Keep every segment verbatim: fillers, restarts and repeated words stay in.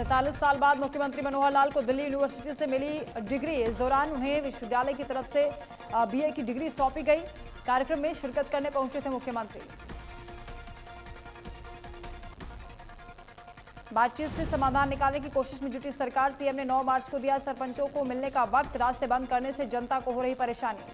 सैंतालीस साल बाद मुख्यमंत्री मनोहर लाल को दिल्ली यूनिवर्सिटी से मिली डिग्री। इस दौरान उन्हें विश्वविद्यालय की तरफ से बीए की डिग्री सौंपी गई। कार्यक्रम में शिरकत करने पहुंचे थे मुख्यमंत्री। बातचीत से समाधान निकालने की कोशिश में जुटी सरकार। सीएम ने नौ मार्च को दिया सरपंचों को मिलने का वक्त। रास्ते बंद करने से जनता को हो रही परेशानी।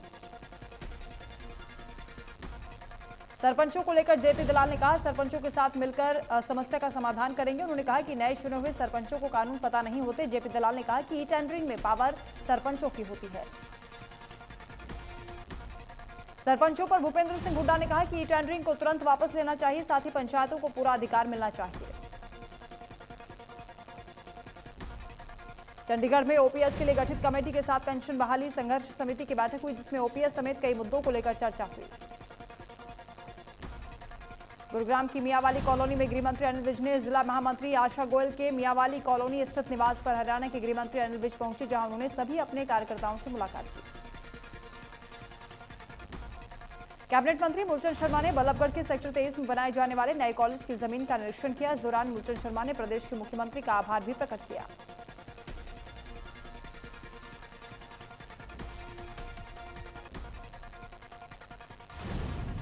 सरपंचों को लेकर जेपी दलाल ने कहा, सरपंचों के साथ मिलकर समस्या का समाधान करेंगे। उन्होंने कहा कि नए चुने हुए सरपंचों को कानून पता नहीं होते। जेपी दलाल ने कहा कि ई टेंडरिंग में पावर सरपंचों की होती है। सरपंचों पर भूपेंद्र सिंह हुड्डा ने कहा कि ई टेंडरिंग को तुरंत वापस लेना चाहिए, साथ ही पंचायतों को पूरा अधिकार मिलना चाहिए। चंडीगढ़ में ओपीएस के लिए गठित कमेटी के साथ पेंशन बहाली संघर्ष समिति की बैठक हुई, जिसमें ओपीएस समेत कई मुद्दों को लेकर चर्चा हुई। गुरुग्राम की मियावाली कॉलोनी में गृहमंत्री अनिल विज ने जिला महामंत्री आशा गोयल के मियावाली कॉलोनी स्थित निवास पर हरियाणा के गृहमंत्री अनिल विज पहुंचे, जहां उन्होंने सभी अपने कार्यकर्ताओं से मुलाकात की। कैबिनेट मंत्री मूलचंद शर्मा ने बल्लभगढ़ के सेक्टर तेईस में बनाए जाने वाले नए कॉलेज की जमीन का निरीक्षण किया। इस दौरान मूलचंद शर्मा ने प्रदेश के मुख्यमंत्री का आभार भी प्रकट किया।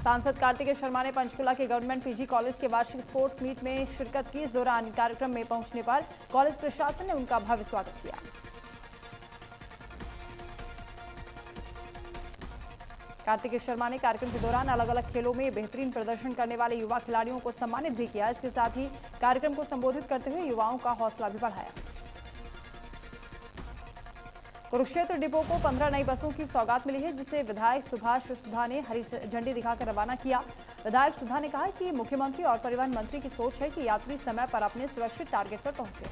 सांसद कार्तिकेय शर्मा ने पंचकुला के गवर्नमेंट पीजी कॉलेज के वार्षिक स्पोर्ट्स मीट में शिरकत की। इस दौरान कार्यक्रम में पहुंचने पर कॉलेज प्रशासन ने उनका भव्य स्वागत किया। कार्तिकेय शर्मा ने कार्यक्रम के दौरान अलग अलग खेलों में बेहतरीन प्रदर्शन करने वाले युवा खिलाड़ियों को सम्मानित भी किया। इसके साथ ही कार्यक्रम को संबोधित करते हुए युवाओं का हौसला भी बढ़ाया। कुरुक्षेत्र डिपो को पंद्रह नई बसों की सौगात मिली है, जिसे विधायक सुभाष सुधा ने हरी झंडी दिखाकर रवाना किया। विधायक सुधा ने कहा कि मुख्यमंत्री और परिवहन मंत्री की सोच है कि यात्री समय पर अपने सुरक्षित टारगेट पर पहुंचे।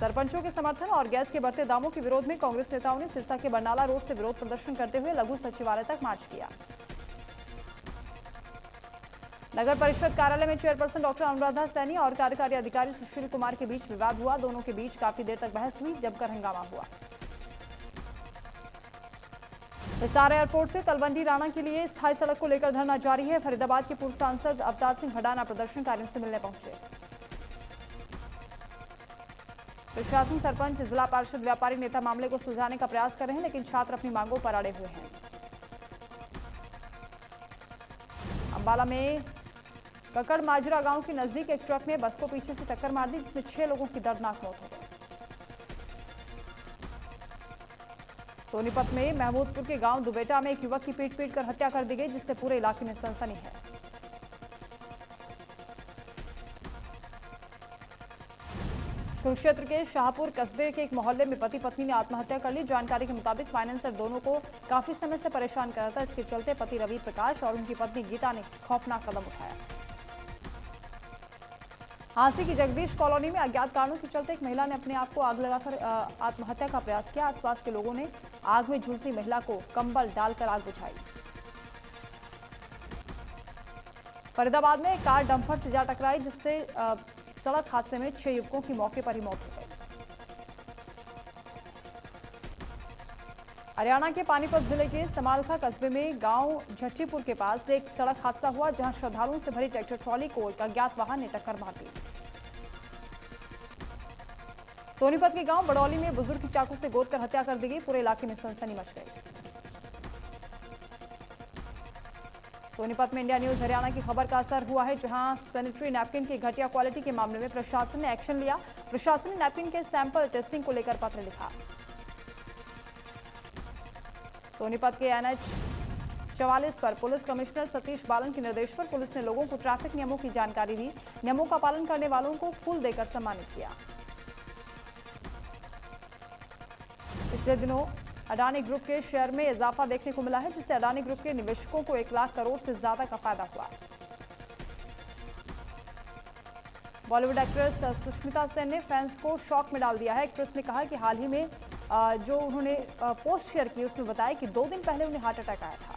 सरपंचों के समर्थन और गैस के बढ़ते दामों के विरोध में कांग्रेस नेताओं ने सिरसा के बरनाला रोड से विरोध प्रदर्शन करते हुए लघु सचिवालय तक मार्च किया। नगर परिषद कार्यालय में चेयरपर्सन डॉक्टर अनुराधा सैनी और कार्यकारी अधिकारी सुशील कुमार के बीच विवाद हुआ। दोनों के बीच काफी देर तक बहस हुई, जमकर हंगामा हुआ। हिसार एयरपोर्ट से तलवंडी राणा के लिए स्थायी सड़क को लेकर धरना जारी है। फरीदाबाद के पूर्व सांसद अवतार सिंह हडाना प्रदर्शनकारियों से मिलने पहुंचे। प्रशासन, सरपंच, जिला पार्षद, व्यापारी नेता मामले को सुलझाने का प्रयास कर रहे हैं, लेकिन छात्र अपनी मांगों पर अड़े हुए हैं। अंबाला में ककड़ माजरा गांव के नजदीक एक ट्रक ने बस को पीछे से टक्कर मार दी, जिसमें छह लोगों की दर्दनाक मौत हो गई। सोनीपत में महमूदपुर के गांव दुबेटा में एक युवक की पीट पीट कर हत्या कर दी गई, जिससे पूरे इलाके में सनसनी है। कुरुक्षेत्र के शाहपुर कस्बे के एक मोहल्ले में पति पत्नी ने आत्महत्या कर ली। जानकारी के मुताबिक फाइनेंसर दोनों को काफी समय से परेशान कर रहा था। इसके चलते पति रवि प्रकाश और उनकी पत्नी गीता ने खौफनाक कदम उठाया। हांसी की जगदीश कॉलोनी में अज्ञात कारणों के चलते एक महिला ने अपने आप को आग लगाकर आत्महत्या का प्रयास किया। आसपास के लोगों ने आग में झुलसी महिला को कंबल डालकर आग बुझाई। फरीदाबाद में कार डंपर से जा टकराई, जिससे सड़क हादसे में छह युवकों की मौके पर ही मौत हो गई। हरियाणा के पानीपत जिले के समालखा कस्बे में गांव झट्टीपुर के पास एक सड़क हादसा हुआ, जहां श्रद्धालुओं से भरी ट्रैक्टर ट्रॉली को एक अज्ञात वाहन ने टक्कर मार दी। सोनीपत के गांव बड़ौली में बुजुर्ग की चाकू से गोदकर हत्या कर दी गई। पूरे इलाके में सनसनी मच गई। सोनीपत में इंडिया न्यूज हरियाणा की खबर का असर हुआ है, जहां सैनिटरी नैपकिन की घटिया क्वालिटी के मामले में प्रशासन ने एक्शन लिया। प्रशासन ने नैपकिन के सैंपल टेस्टिंग को लेकर पत्र लिखा। सोनीपत के एनएच चवालीस पर पुलिस कमिश्नर सतीश बालन के निर्देश पर पुलिस ने लोगों को ट्रैफिक नियमों की जानकारी दी। नियमों का पालन करने वालों को फूल देकर सम्मानित किया। पिछले दिनों अडानी ग्रुप के शेयर में इजाफा देखने को मिला है, जिससे अडानी ग्रुप के निवेशकों को एक लाख करोड़ से ज्यादा का फायदा हुआ। बॉलीवुड एक्ट्रेस सुष्मिता सेन ने फैंस को शॉक में डाल दिया है। एक्ट्रेस ने कहा कि हाल ही में जो उन्होंने पोस्ट शेयर की, उसमें बताया कि दो दिन पहले उन्हें हार्ट अटैक आया था।